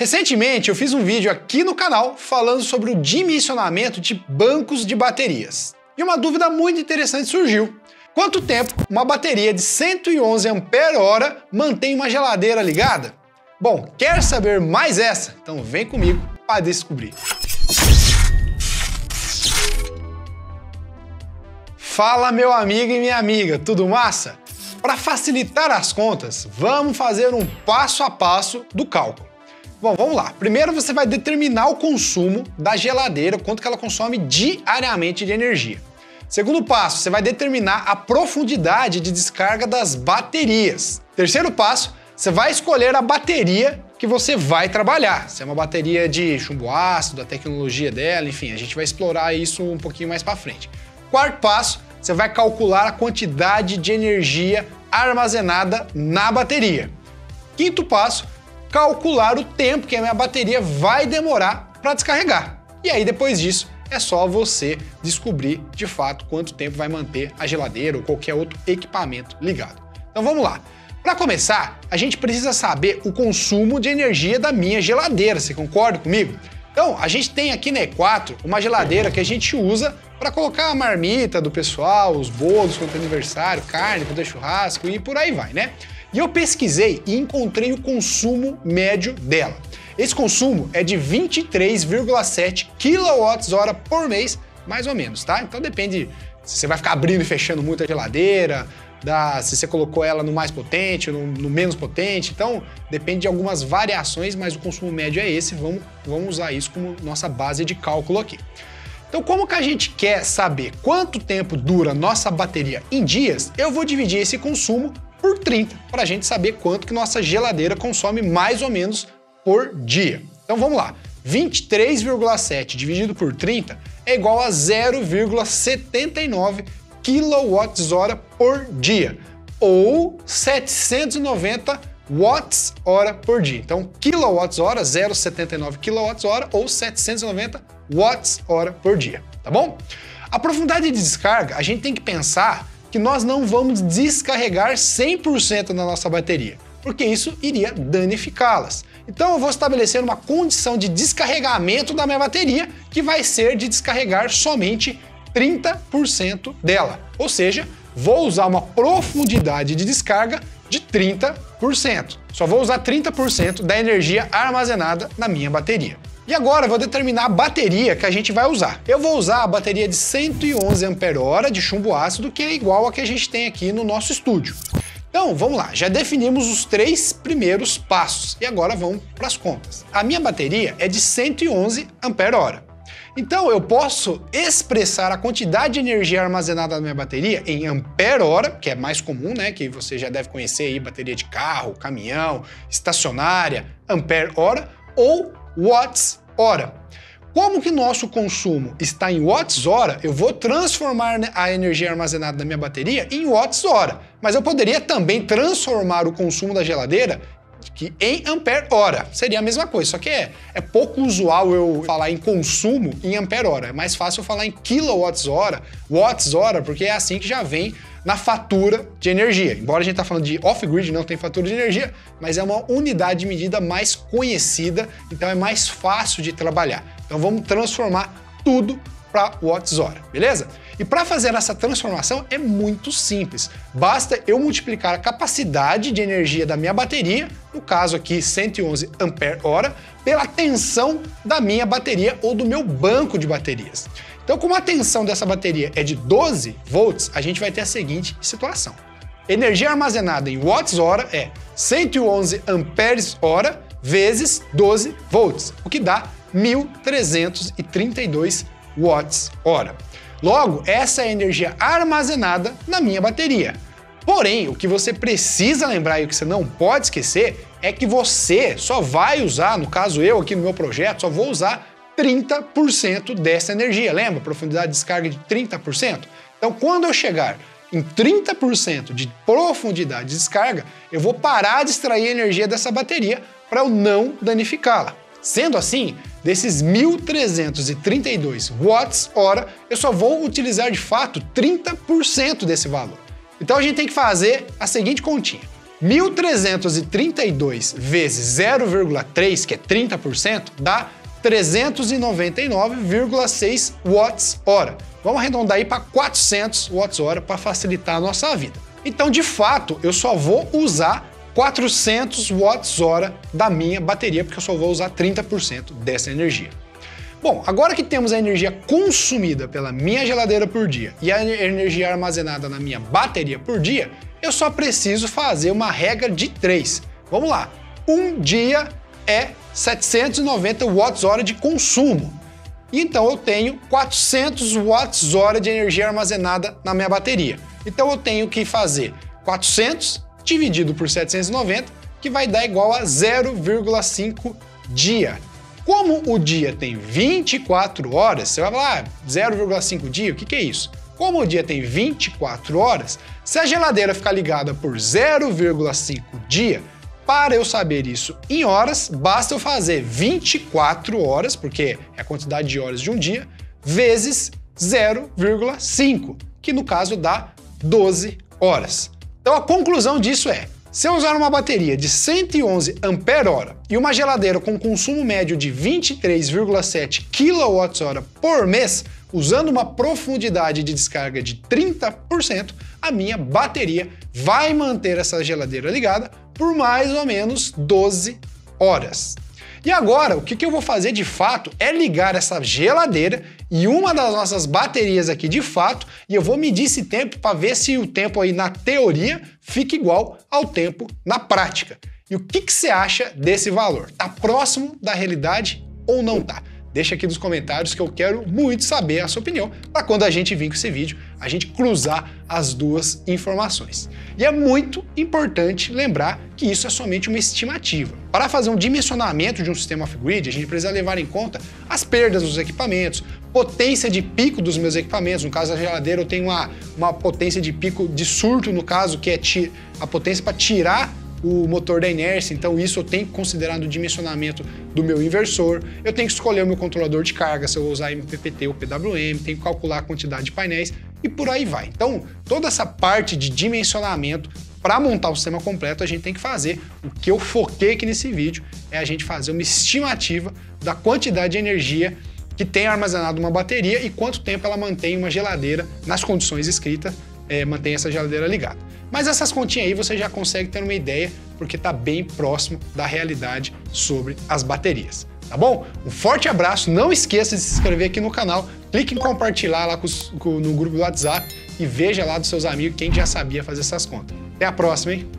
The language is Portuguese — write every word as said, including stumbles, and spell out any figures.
Recentemente eu fiz um vídeo aqui no canal falando sobre o dimensionamento de bancos de baterias. E uma dúvida muito interessante surgiu. Quanto tempo uma bateria de cento e onze ampères-hora mantém uma geladeira ligada? Bom, quer saber mais essa? Então vem comigo para descobrir. Fala meu amigo e minha amiga, tudo massa? Para facilitar as contas, vamos fazer um passo a passo do cálculo. Bom, vamos lá. Primeiro você vai determinar o consumo da geladeira, quanto que ela consome diariamente de energia. Segundo passo, você vai determinar a profundidade de descarga das baterias. Terceiro passo, você vai escolher a bateria que você vai trabalhar. Se é uma bateria de chumbo ácido, a tecnologia dela, enfim, a gente vai explorar isso um pouquinho mais para frente. Quarto passo, você vai calcular a quantidade de energia armazenada na bateria. Quinto passo, calcular o tempo que a minha bateria vai demorar para descarregar. E aí, depois disso, é só você descobrir, de fato, quanto tempo vai manter a geladeira ou qualquer outro equipamento ligado. Então vamos lá. Para começar, a gente precisa saber o consumo de energia da minha geladeira, você concorda comigo? Então, a gente tem aqui na E quatro uma geladeira que a gente usa para colocar a marmita do pessoal, os bolos quando tem aniversário, carne quando tem churrasco e por aí vai, né? E eu pesquisei e encontrei o consumo médio dela. Esse consumo é de vinte e três vírgula sete quilowatts-hora por mês, mais ou menos, tá? Então depende se você vai ficar abrindo e fechando muito a geladeira, da, se você colocou ela no mais potente, no, no menos potente. Então depende de algumas variações, mas o consumo médio é esse. Vamos, vamos usar isso como nossa base de cálculo aqui. Então, como que a gente quer saber quanto tempo dura nossa bateria em dias, eu vou dividir esse consumo por trinta, para a gente saber quanto que nossa geladeira consome mais ou menos por dia. Então vamos lá, vinte e três vírgula sete dividido por trinta é igual a zero vírgula setenta e nove quilowatts-hora por dia, ou setecentos e noventa watts-hora por dia. Então, quilowatts-hora, zero vírgula setenta e nove quilowatts-hora ou setecentos e noventa watts-hora por dia, tá bom? A profundidade de descarga, a gente tem que pensar que nós não vamos descarregar cem por cento da nossa bateria, porque isso iria danificá-las. Então eu vou estabelecer uma condição de descarregamento da minha bateria, que vai ser de descarregar somente trinta por cento dela. Ou seja, vou usar uma profundidade de descarga de trinta por cento. Só vou usar trinta por cento da energia armazenada na minha bateria. E agora eu vou determinar a bateria que a gente vai usar. Eu vou usar a bateria de cento e onze ampères-hora de chumbo ácido, que é igual a que a gente tem aqui no nosso estúdio. Então, vamos lá, já definimos os três primeiros passos e agora vamos para as contas. A minha bateria é de cento e onze ampères-hora. Então, eu posso expressar a quantidade de energia armazenada na minha bateria em ampère-hora, que é mais comum, né, que você já deve conhecer aí, bateria de carro, caminhão, estacionária, ampère-hora ou watts-hora. Como que nosso consumo está em watts-hora, eu vou transformar a energia armazenada da minha bateria em watts-hora, mas eu poderia também transformar o consumo da geladeira que em ampère-hora. Seria a mesma coisa, só que é, é pouco usual eu falar em consumo em ampère-hora, é mais fácil eu falar em quilowatts-hora, watts-hora, porque é assim que já vem na fatura de energia. Embora a gente tá falando de off-grid, não tem fatura de energia, mas é uma unidade de medida mais conhecida, então é mais fácil de trabalhar. Então vamos transformar tudo para watts-hora, beleza? E para fazer essa transformação é muito simples. Basta eu multiplicar a capacidade de energia da minha bateria, no caso aqui cento e onze ampères-hora, pela tensão da minha bateria ou do meu banco de baterias. Então, como a tensão dessa bateria é de doze volts, a gente vai ter a seguinte situação. Energia armazenada em watts-hora é cento e onze ampères-hora vezes doze volts, o que dá mil trezentos e trinta e dois watts-hora. Logo, essa é a energia armazenada na minha bateria. Porém, o que você precisa lembrar e o que você não pode esquecer é que você só vai usar, no caso eu aqui no meu projeto, só vou usar trinta por cento dessa energia. Lembra? Profundidade de descarga de trinta por cento. Então, quando eu chegar em trinta por cento de profundidade de descarga, eu vou parar de extrair a energia dessa bateria para eu não danificá-la. Sendo assim, desses mil trezentos e trinta e dois watts-hora, eu só vou utilizar de fato trinta por cento desse valor. Então a gente tem que fazer a seguinte continha. mil trezentos e trinta e dois vezes zero vírgula três, que é trinta por cento, dá trezentos e noventa e nove vírgula seis watts-hora. Vamos arredondar aí para quatrocentos watts-hora para facilitar a nossa vida. Então, de fato, eu só vou usar quatrocentos watts-hora da minha bateria, porque eu só vou usar trinta por cento dessa energia. Bom, agora que temos a energia consumida pela minha geladeira por dia e a energia armazenada na minha bateria por dia, eu só preciso fazer uma regra de três. Vamos lá. Um dia é setecentos e noventa watts-hora de consumo. Então eu tenho quatrocentos watts-hora de energia armazenada na minha bateria. Então eu tenho que fazer quatrocentos dividido por setecentos e noventa, que vai dar igual a zero vírgula cinco dia. Como o dia tem vinte e quatro horas, você vai falar, ah, zero vírgula cinco dia, o que, que é isso? Como o dia tem vinte e quatro horas, se a geladeira ficar ligada por zero vírgula cinco dia, para eu saber isso em horas, basta eu fazer vinte e quatro horas, porque é a quantidade de horas de um dia, vezes zero vírgula cinco, que no caso dá doze horas. Então a conclusão disso é, se eu usar uma bateria de cento e onze ampere-hora e uma geladeira com consumo médio de vinte e três vírgula sete quilowatt-hora por mês, usando uma profundidade de descarga de trinta por cento, a minha bateria vai manter essa geladeira ligada por mais ou menos doze horas. E agora, o que eu vou fazer de fato é ligar essa geladeira e uma das nossas baterias aqui de fato, e eu vou medir esse tempo para ver se o tempo aí na teoria fica igual ao tempo na prática. E o que, que você acha desse valor? Tá próximo da realidade ou não tá? Deixa aqui nos comentários que eu quero muito saber a sua opinião para quando a gente vir com esse vídeo, a gente cruzar as duas informações. E é muito importante lembrar que isso é somente uma estimativa. Para fazer um dimensionamento de um sistema off-grid, a gente precisa levar em conta as perdas dos equipamentos, potência de pico dos meus equipamentos. No caso da geladeira, eu tenho uma, uma potência de pico de surto, no caso, que é a potência para tirar o motor da inércia, então isso eu tenho que considerar no dimensionamento do meu inversor, eu tenho que escolher o meu controlador de carga, se eu vou usar M P P T ou P W M, tenho que calcular a quantidade de painéis e por aí vai. Então, toda essa parte de dimensionamento, para montar o sistema completo, a gente tem que fazer. O que eu foquei aqui nesse vídeo é a gente fazer uma estimativa da quantidade de energia que tem armazenado uma bateria e quanto tempo ela mantém uma geladeira nas condições escritas, é, mantém essa geladeira ligada. Mas essas continhas aí você já consegue ter uma ideia, porque está bem próximo da realidade sobre as baterias, tá bom? Um forte abraço, não esqueça de se inscrever aqui no canal, clique em compartilhar lá com os, com, no grupo do WhatsApp e veja lá dos seus amigos quem já sabia fazer essas contas. Até a próxima, hein?